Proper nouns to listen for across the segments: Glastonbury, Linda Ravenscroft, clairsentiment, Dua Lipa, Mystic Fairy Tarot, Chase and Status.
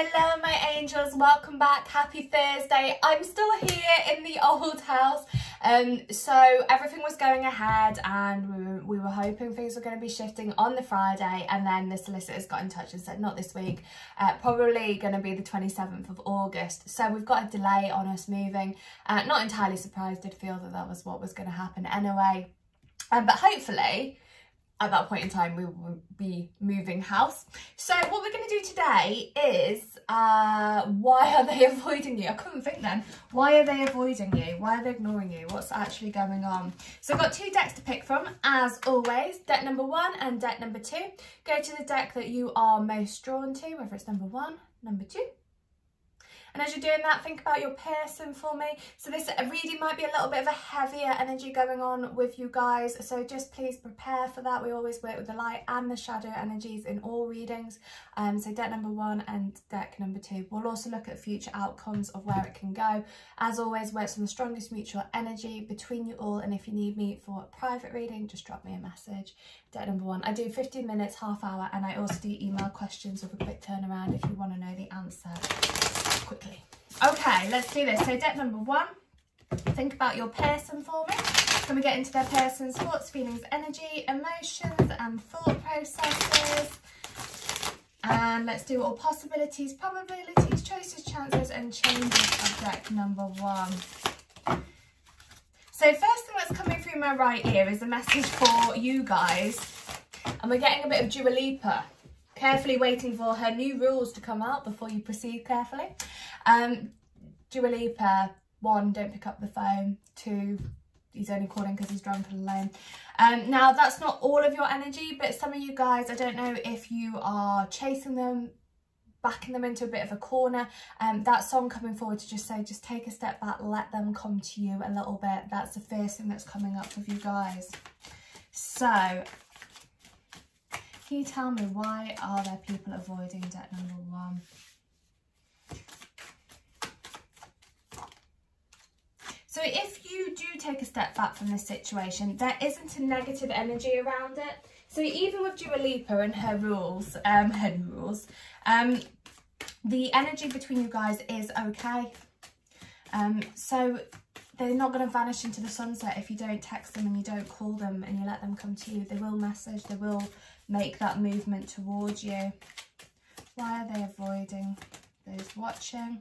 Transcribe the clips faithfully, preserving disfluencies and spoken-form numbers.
Hello my angels, welcome back, happy Thursday. I'm still here in the old house. Um, so everything was going ahead and we were, we were hoping things were going to be shifting on the Friday, and then the solicitors got in touch and said not this week, uh, probably going to be the twenty-seventh of August. So we've got a delay on us moving. Uh, not entirely surprised, did feel that that was what was going to happen anyway. Um, but hopefully at that point in time we will be moving house. So what we're going to do today is uh why are they avoiding you? I couldn't think then. Why are they avoiding you? Why are they ignoring you? What's actually going on? So I've got two decks to pick from as always, deck number one and deck number two. Go to the deck that you are most drawn to, whether it's number one, number two. And as you're doing that, think about your person for me. So this reading might be a little bit of a heavier energy going on with you guys. So just please prepare for that. We always work with the light and the shadow energies in all readings. Um, so deck number one and deck number two. We'll also look at future outcomes of where it can go. As always, works on the strongest mutual energy between you all. And if you need me for a private reading, just drop me a message. Deck number one. I do fifteen minutes, half hour, and I also do email questions with a quick turnaround if you want to know the answer quickly. Okay, let's do this. So deck number one, think about your person for me. Can we get into their person's thoughts, feelings, energy, emotions and thought processes? And let's do all possibilities, probabilities, choices, chances and changes of deck number one. So first thing that's coming through my right ear is a message for you guys, and we're getting a bit of Dua Lipa. Carefully waiting for her new rules to come out before you proceed carefully. Um, Dua Lipa, one, don't pick up the phone. Two, he's only calling because he's drunk and alone. Um, now, that's not all of your energy, but some of you guys, I don't know if you are chasing them, backing them into a bit of a corner. Um, that song coming forward to just say, just take a step back, let them come to you a little bit. That's the first thing that's coming up with you guys. So can you tell me why are there people avoiding deck number one? So if you do take a step back from this situation, there isn't a negative energy around it. So even with Dua Lipa and her rules, um, her rules, um, the energy between you guys is okay. Um, so they're not going to vanish into the sunset if you don't text them and you don't call them and you let them come to you. They will message, they will make that movement towards you. Why are they avoiding those watching?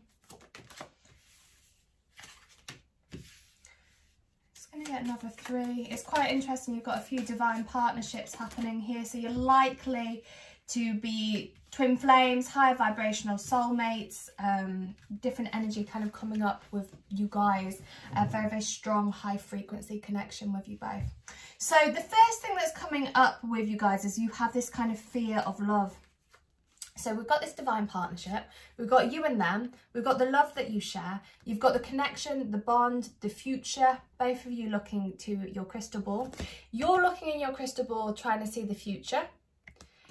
Just going to get another three. It's quite interesting. You've got a few divine partnerships happening here. So you're likely to be twin flames, high vibrational soulmates, um, different energy kind of coming up with you guys, a very, very strong high frequency connection with you both. So the first thing that's coming up with you guys is you have this kind of fear of love. So we've got this divine partnership, we've got you and them, we've got the love that you share, you've got the connection, the bond, the future, both of you looking to your crystal ball. You're looking in your crystal ball trying to see the future.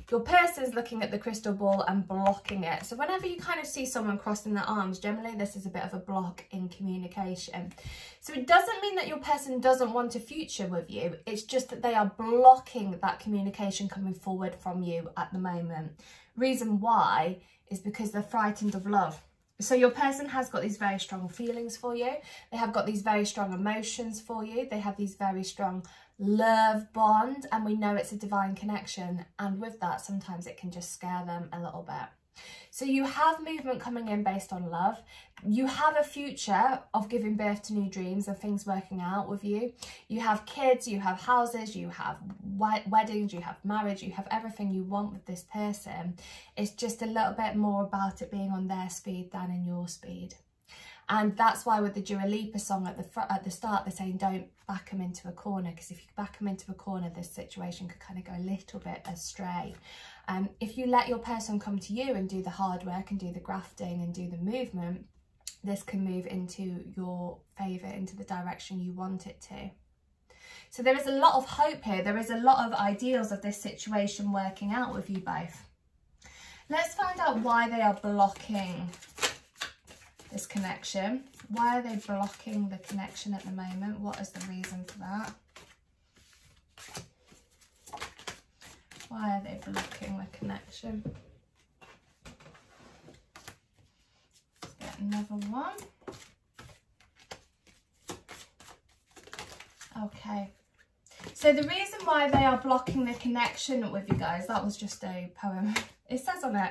Your person's looking at the crystal ball and blocking it. So whenever you kind of see someone crossing their arms, generally this is a bit of a block in communication. So it doesn't mean that your person doesn't want a future with you. It's just that they are blocking that communication coming forward from you at the moment. Reason why is because they're frightened of love. So your person has got these very strong feelings for you. They have got these very strong emotions for you. They have these very strong love bond, and we know it's a divine connection, and with that sometimes it can just scare them a little bit. So you have movement coming in based on love. You have a future of giving birth to new dreams and things working out with you. You have kids, you have houses, you have weddings, you have marriage, you have everything you want with this person. It's just a little bit more about it being on their speed than in your speed. And that's why with the Dua Lipa song at the front, at the start, they're saying don't back them into a corner, because if you back them into a corner, this situation could kind of go a little bit astray. Um, if you let your person come to you and do the hard work and do the grafting and do the movement, this can move into your favour, into the direction you want it to. So there is a lot of hope here. There is a lot of ideals of this situation working out with you both. Let's find out why they are blocking this connection. Why are they blocking the connection at the moment? What is the reason for that? Why are they blocking the connection? another one. Okay, so the reason why they are blocking the connection with you guys, that was just a poem. It says on it,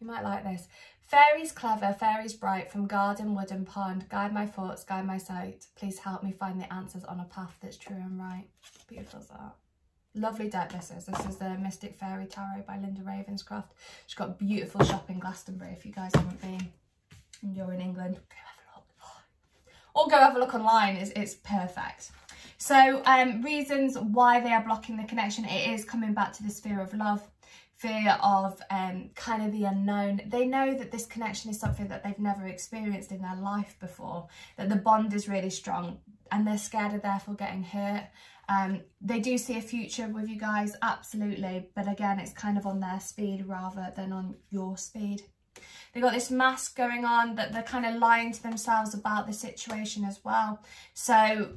you might like this. Fairies clever, fairies bright, from garden, wood and pond, guide my thoughts, guide my sight, please help me find the answers on a path that's true and right. Beautiful as that. Lovely deck this is. This is the Mystic Fairy Tarot by Linda Ravenscroft. She's got beautiful shop in Glastonbury if you guys haven't been and you're in England. Go have a look. Or go have a look online, it's, it's perfect. So um, reasons why they are blocking the connection, it is coming back to this fear of love. Fear of um, kind of the unknown. They know that this connection is something that they've never experienced in their life before, that the bond is really strong and they're scared of therefore getting hurt. Um, they do see a future with you guys, absolutely, but again, it's kind of on their speed rather than on your speed. They've got this mask going on that they're kind of lying to themselves about the situation as well. So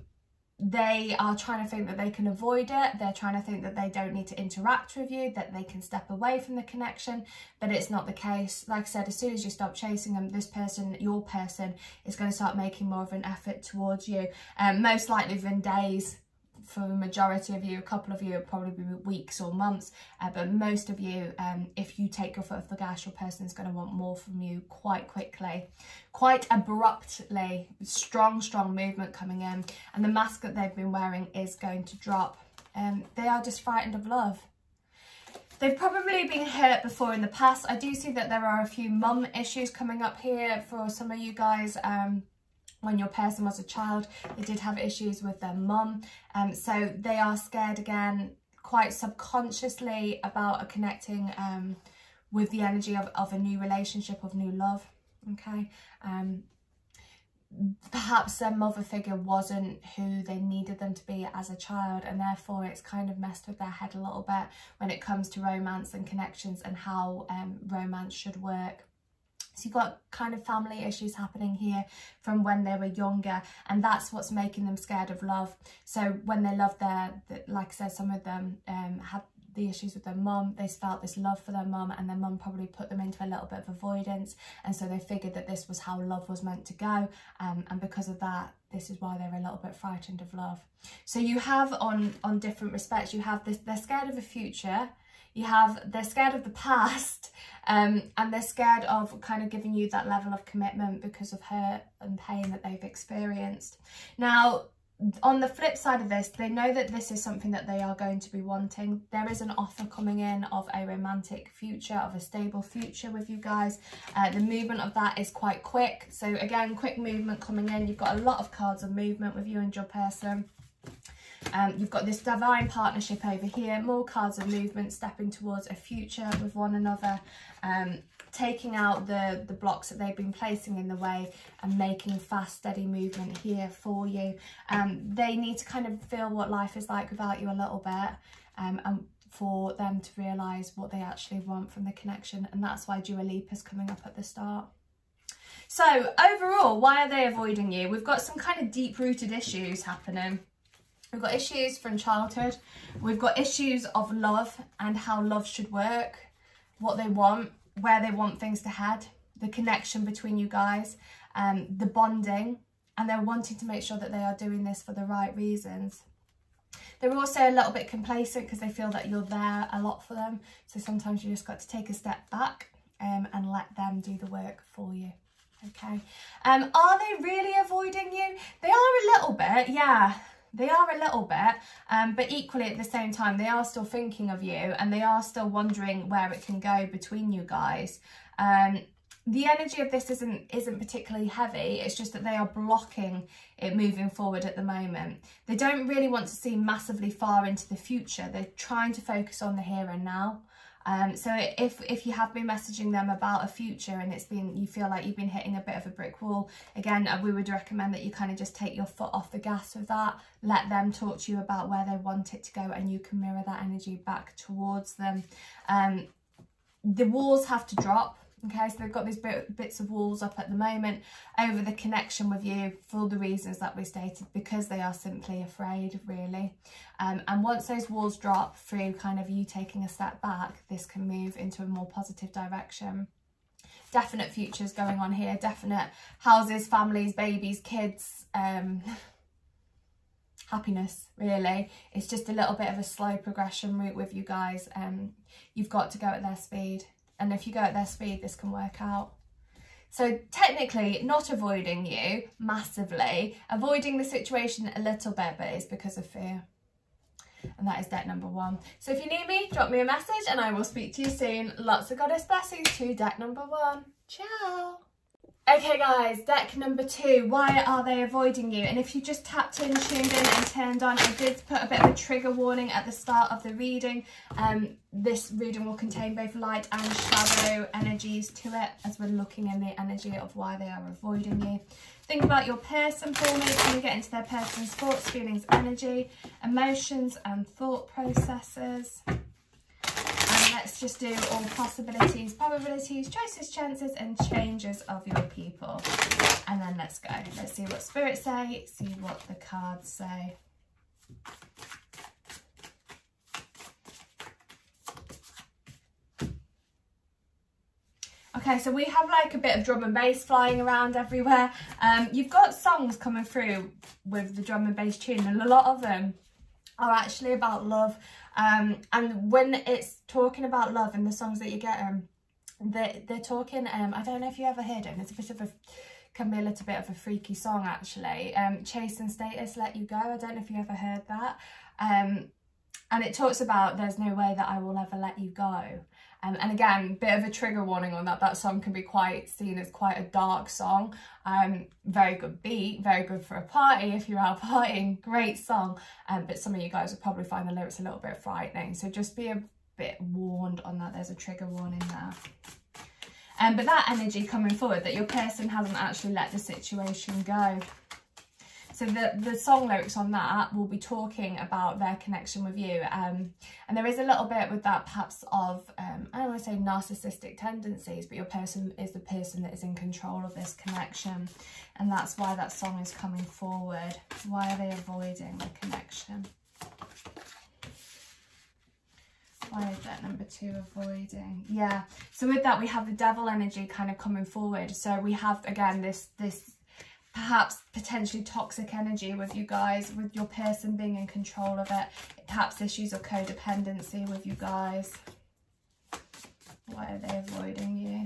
they are trying to think that they can avoid it. They're trying to think that they don't need to interact with you, that they can step away from the connection, but it's not the case. Like I said, as soon as you stop chasing them, this person, your person, is going to start making more of an effort towards you. Um, most likely within days, for the majority of you, a couple of you, probably be weeks or months, uh, but most of you, um, if you take your foot off the gas, your person's going to want more from you quite quickly, quite abruptly. Strong, strong movement coming in, and the mask that they've been wearing is going to drop. Um, they are just frightened of love. They've probably been hurt before in the past. I do see that there are a few mum issues coming up here for some of you guys. Um, When your person was a child, they did have issues with their mum. Um, so they are scared again, quite subconsciously, about a connecting um, with the energy of, of a new relationship, of new love. Okay. Um, perhaps their mother figure wasn't who they needed them to be as a child, and therefore it's kind of messed with their head a little bit when it comes to romance and connections and how um, romance should work. So you've got kind of family issues happening here from when they were younger, and that's what's making them scared of love. So when they loved their, like I said, some of them um, had the issues with their mum. They felt this love for their mum, and their mum probably put them into a little bit of avoidance. And so they figured that this was how love was meant to go. Um, and because of that, this is why they're a little bit frightened of love. So you have on, on different respects, you have this, they're scared of the future. You have, they're scared of the past, um, and they're scared of kind of giving you that level of commitment because of hurt and pain that they've experienced. Now, on the flip side of this, they know that this is something that they are going to be wanting. There is an offer coming in of a romantic future, of a stable future with you guys. Uh, the movement of that is quite quick. So again, quick movement coming in. You've got a lot of cards of movement with you and your person. Um, you've got this divine partnership over here, more cards of movement, stepping towards a future with one another, um, taking out the, the blocks that they've been placing in the way and making fast, steady movement here for you. Um, they need to kind of feel what life is like without you a little bit, um, and for them to realise what they actually want from the connection, and that's why Dua Lipa is coming up at the start. So overall, why are they avoiding you? We've got some kind of deep-rooted issues happening. We've got issues from childhood, we've got issues of love and how love should work, what they want, where they want things to head, the connection between you guys, um, the bonding, and they're wanting to make sure that they are doing this for the right reasons. They're also a little bit complacent because they feel that you're there a lot for them, so sometimes you just got to take a step back um, and let them do the work for you. Okay, um, are they really avoiding you? They are a little bit, yeah. They are a little bit, um, but equally at the same time, they are still thinking of you and they are still wondering where it can go between you guys. Um, the energy of this isn't, isn't particularly heavy. It's just that they are blocking it moving forward at the moment. They don't really want to see massively far into the future. They're trying to focus on the here and now. Um, so if, if you have been messaging them about a future and it's been, you feel like you've been hitting a bit of a brick wall, again, we would recommend that you kind of just take your foot off the gas with that, let them talk to you about where they want it to go, and you can mirror that energy back towards them. Um, the walls have to drop. Okay, so they've got these bit, bits of walls up at the moment over the connection with you for the reasons that we stated, because they are simply afraid, really. Um, and once those walls drop through kind of you taking a step back, this can move into a more positive direction. definite futures going on here, definite houses, families, babies, kids, um, happiness, really. It's just a little bit of a slow progression route with you guys. Um, you've got to go at their speed. And if you go at their speed, this can work out. So technically not avoiding you massively, avoiding the situation a little bit, but it's because of fear. And that is deck number one. So if you need me, drop me a message and I will speak to you soon. Lots of goddess blessings to deck number one. Ciao. Okay guys, deck number two, why are they avoiding you? And if you just tapped in, tuned in and turned on, I did put a bit of a trigger warning at the start of the reading. Um, this reading will contain both light and shadow energies to it, as we're looking in the energy of why they are avoiding you. Think about your person for me, can you get into their person's thoughts, feelings, energy, emotions and thought processes. Let's just do all possibilities, probabilities, choices, chances and changes of your people. And then let's go. Let's see what spirits say, see what the cards say. Okay, so we have like a bit of drum and bass flying around everywhere. Um, you've got songs coming through with the drum and bass tune, and a lot of them are actually about love, um and when it's talking about love in the songs that you get, um they, they're talking, um I don't know if you ever heard it, it's a bit of a, can be a little bit of a freaky song actually, um Chase and Status, Let You Go, I don't know if you ever heard that, um and it talks about there's no way that I will ever let you go. Um, and again, bit of a trigger warning on that. That song can be quite seen as quite a dark song. Um, very good beat, very good for a party if you're out partying. Great song. Um, but some of you guys will probably find the lyrics a little bit frightening. So just be a bit warned on that. There's a trigger warning there. Um, but that energy coming forward, that your person hasn't actually let the situation go. So the, the song lyrics on that will be talking about their connection with you. Um, and there is a little bit with that perhaps of, um, I don't want to say narcissistic tendencies, but your person is the person that is in control of this connection. And that's why that song is coming forward. Why are they avoiding the connection? Why is that number two avoiding? Yeah. So with that, we have the devil energy kind of coming forward. So we have, again, this this... perhaps potentially toxic energy with you guys, with your person being in control of it, perhaps issues of codependency with you guys. Why are they avoiding you?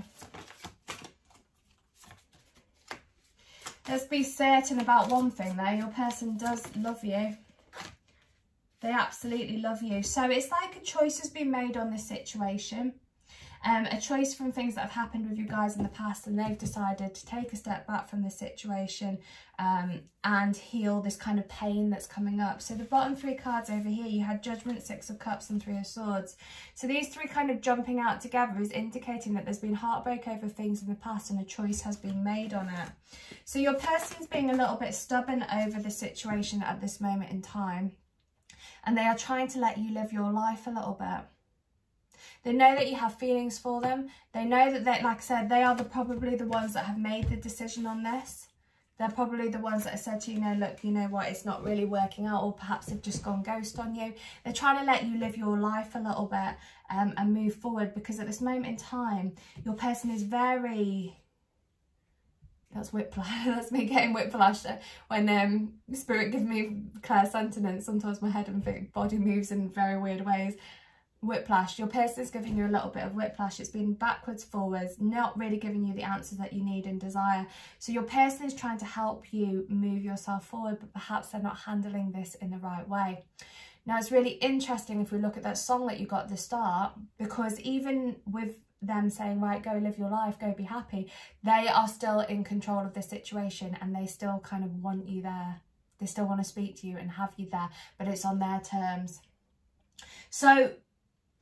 Let's be certain about one thing though, your person does love you. They absolutely love you. So it's like a choice has been made on this situation. Um, a choice from things that have happened with you guys in the past, and they've decided to take a step back from this situation um, and heal this kind of pain that's coming up. So the bottom three cards over here, you had Judgment, Six of Cups and Three of Swords. So these three kind of jumping out together is indicating that there's been heartbreak over things in the past and a choice has been made on it. So your person's being a little bit stubborn over the situation at this moment in time, and they are trying to let you live your life a little bit. They know that you have feelings for them. They know that, they, like I said, they are the, probably the ones that have made the decision on this. They're probably the ones that have said to you, no, look, you know what, it's not really working out, or perhaps they've just gone ghost on you. They're trying to let you live your life a little bit um, and move forward, because at this moment in time, your person is very... That's whiplash. That's me getting whiplash when um, Spirit gives me clairsentiment. Sometimes my head and body moves in very weird ways. Whiplash. Your person is giving you a little bit of whiplash. It's been backwards, forwards, not really giving you the answers that you need and desire. So your person is trying to help you move yourself forward, but perhaps they're not handling this in the right way. Now, it's really interesting if we look at that song that you got at the start, because even with them saying, right, go live your life, go be happy, they are still in control of this situation, and they still kind of want you there. They still want to speak to you and have you there, but it's on their terms. So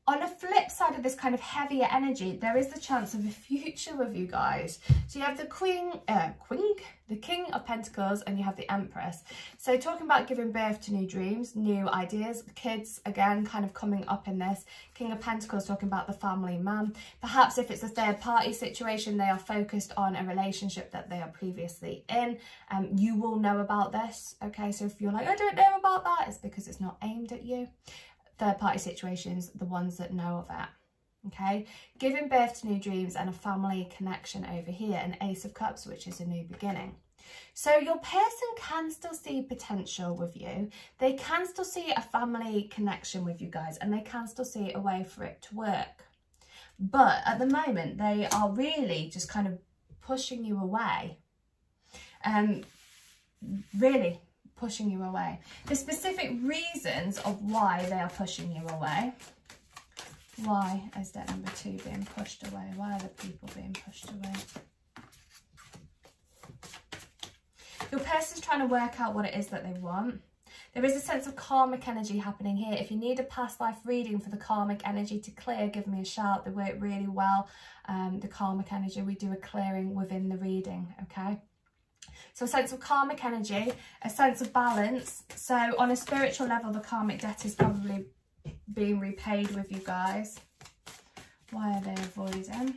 on the flip side of this kind of heavier energy, there is the chance of a future with you guys. So you have the Queen, uh, Queen, the King of Pentacles, and you have the Empress. So talking about giving birth to new dreams, new ideas, kids, again, kind of coming up in this. King of Pentacles talking about the family man. Perhaps if it's a third party situation, they are focused on a relationship that they are previously in. Um, you will know about this, okay? So if you're like, I don't know about that, it's because it's not aimed at you. Third party situations, the ones that know of it. Okay, giving birth to new dreams and a family connection over here, an Ace of Cups, which is a new beginning. So your person can still see potential with you. They can still see a family connection with you guys, and they can still see a way for it to work. But at the moment, they are really just kind of pushing you away. Um, really pushing you away. The specific reasons of why they are pushing you away. Why is that number two being pushed away? Why are the people being pushed away? Your person's trying to work out what it is that they want. There is a sense of karmic energy happening here. If you need a past life reading for the karmic energy to clear, give me a shout. They work really well, um, the karmic energy. We do a clearing within the reading, okay? So a sense of karmic energy, a sense of balance. So on a spiritual level, the karmic debt is probably being repaid with you guys. Why are they avoiding?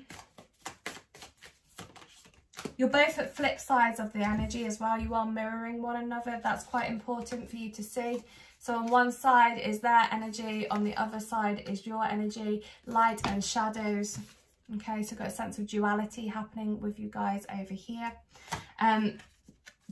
You're both at flip sides of the energy as well. You are mirroring one another. That's quite important for you to see. So on one side is their energy, on the other side is your energy, light and shadows. Okay, so got a sense of duality happening with you guys over here. Um,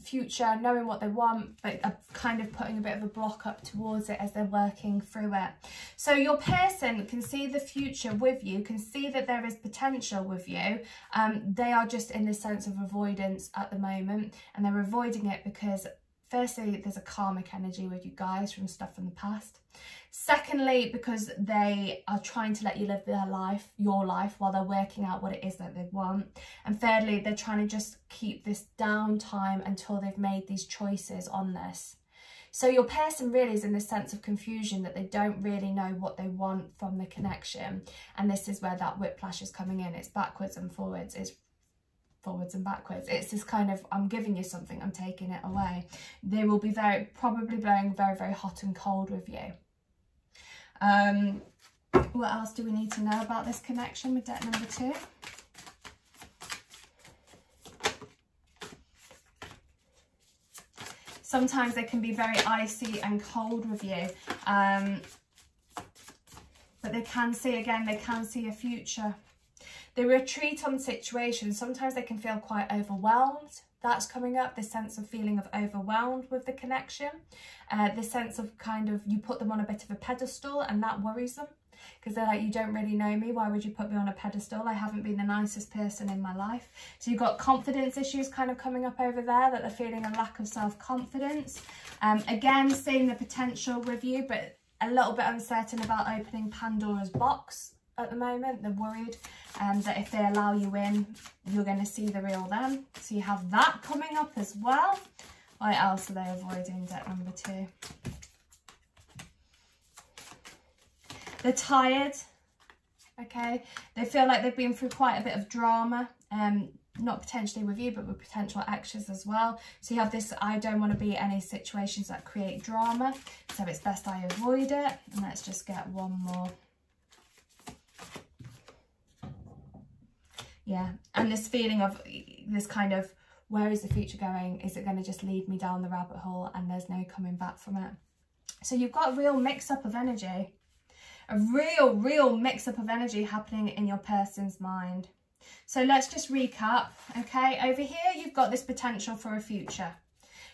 future, knowing what they want, but are kind of putting a bit of a block up towards it as they're working through it. So your person can see the future with you, can see that there is potential with you. Um, they are just in this sense of avoidance at the moment, and they're avoiding it because firstly, there's a karmic energy with you guys from stuff from the past. Secondly, because they are trying to let you live their life, your life, while they're working out what it is that they want. And thirdly, they're trying to just keep this downtime until they've made these choices on this. So your person really is in this sense of confusion that they don't really know what they want from the connection. And this is where that whiplash is coming in. It's backwards and forwards. It's forwards and backwards. It's this kind of, I'm giving you something, I'm taking it away. They will be very, probably blowing very, very hot and cold with you. Um, what else do we need to know about this connection with deck number two? Sometimes they can be very icy and cold with you. Um, but they can see, again, they can see a future. They retreat on situations. Sometimes they can feel quite overwhelmed. That's coming up, this sense of feeling of overwhelmed with the connection. Uh, this sense of kind of, you put them on a bit of a pedestal, and that worries them because they're like, you don't really know me. Why would you put me on a pedestal? I haven't been the nicest person in my life. So you've got confidence issues kind of coming up over there, that they're feeling a lack of self-confidence. Um, again, seeing the potential with you, but a little bit uncertain about opening Pandora's box. At the moment, they're worried um, that if they allow you in, you're going to see the real them. So you have that coming up as well. What else are they avoiding, deck number two? They're tired, okay? They feel like they've been through quite a bit of drama, um, not potentially with you, but with potential exes as well. So you have this, I don't want to be in any situations that create drama, so it's best I avoid it. And let's just get one more. Yeah, and this feeling of this kind of, where is the future going? Is it going to just lead me down the rabbit hole and there's no coming back from it? So you've got a real mix-up of energy. A real, real mix-up of energy happening in your person's mind. So let's just recap, okay? Over here, you've got this potential for a future.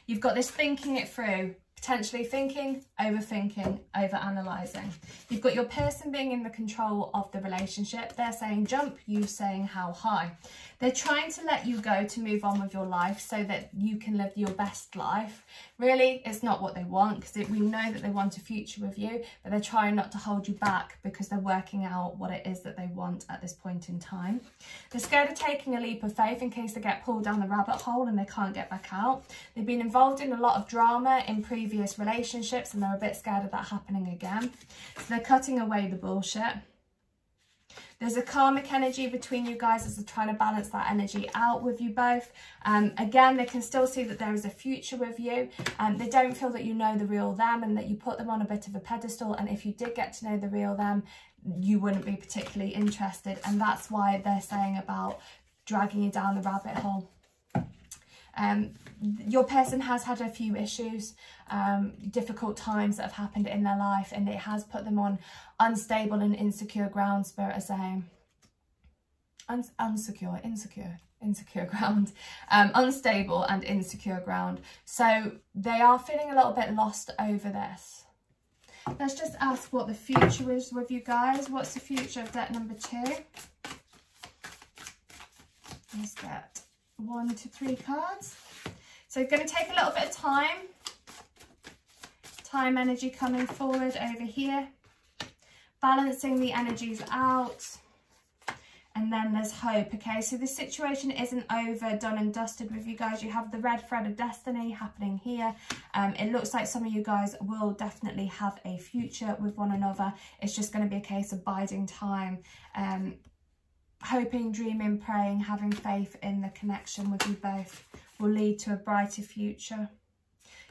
You've got this thinking it through. Potentially thinking, overthinking, overanalyzing. You've got your person being in the control of the relationship. They're saying jump, you saying how high. They're trying to let you go to move on with your life so that you can live your best life. Really, it's not what they want, because we know that they want a future with you, but they're trying not to hold you back because they're working out what it is that they want at this point in time. They're scared of taking a leap of faith in case they get pulled down the rabbit hole and they can't get back out. They've been involved in a lot of drama in previous relationships, and they're a bit scared of that happening again. So they're cutting away the bullshit. There's a karmic energy between you guys as they're trying to balance that energy out with you both. Um, again, they can still see that there is a future with you. Um, they don't feel that you know the real them, and that you put them on a bit of a pedestal, and if you did get to know the real them, you wouldn't be particularly interested, and that's why they're saying about dragging you down the rabbit hole. Um, your person has had a few issues, um, difficult times that have happened in their life, and it has put them on unstable and insecure ground, Spirit is saying. Un unsecure, insecure, insecure ground. Um, unstable and insecure ground. So they are feeling a little bit lost over this. Let's just ask what the future is with you guys. What's the future of deck number two? Let's get one to three cards. So it's going to take a little bit of time. Time energy coming forward over here. Balancing the energies out. And then there's hope, okay? So this situation isn't over, done and dusted with you guys. You have the red thread of destiny happening here. Um, it looks like some of you guys will definitely have a future with one another. It's just going to be a case of biding time. Um, hoping, dreaming, praying, having faith in the connection with you both will lead to a brighter future.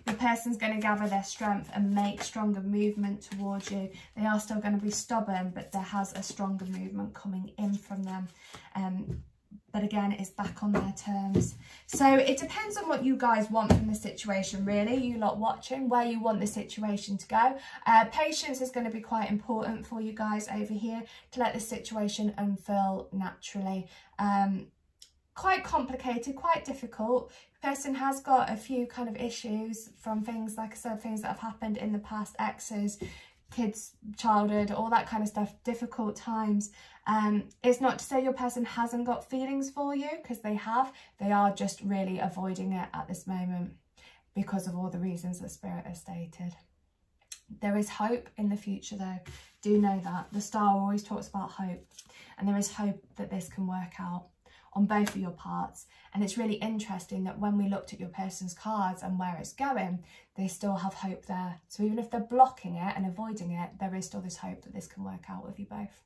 The person's going to gather their strength and make stronger movement towards you. They are still going to be stubborn, but there has a stronger movement coming in from them. Um, but again, it's back on their terms. So it depends on what you guys want from the situation, really. You lot watching, where you want the situation to go. Uh, patience is going to be quite important for you guys over here to let the situation unfold naturally. Um, quite complicated, quite difficult. Person has got a few kind of issues from things, like I said, things that have happened in the past, exes, kids, childhood, all that kind of stuff, difficult times. Um, it's not to say your person hasn't got feelings for you, because they have. They are just really avoiding it at this moment because of all the reasons that Spirit has stated. There is hope in the future though. Do know that. The star always talks about hope, and there is hope that this can work out on both of your parts. And it's really interesting that when we looked at your person's cards and where it's going, they still have hope there. So even if they're blocking it and avoiding it, there is still this hope that this can work out with you both.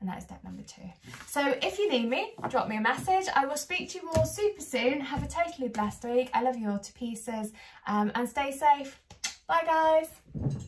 And that is deck number two. So if you need me, drop me a message. I will speak to you all super soon. Have a totally blessed week. I love you all to pieces, um, and stay safe. Bye guys.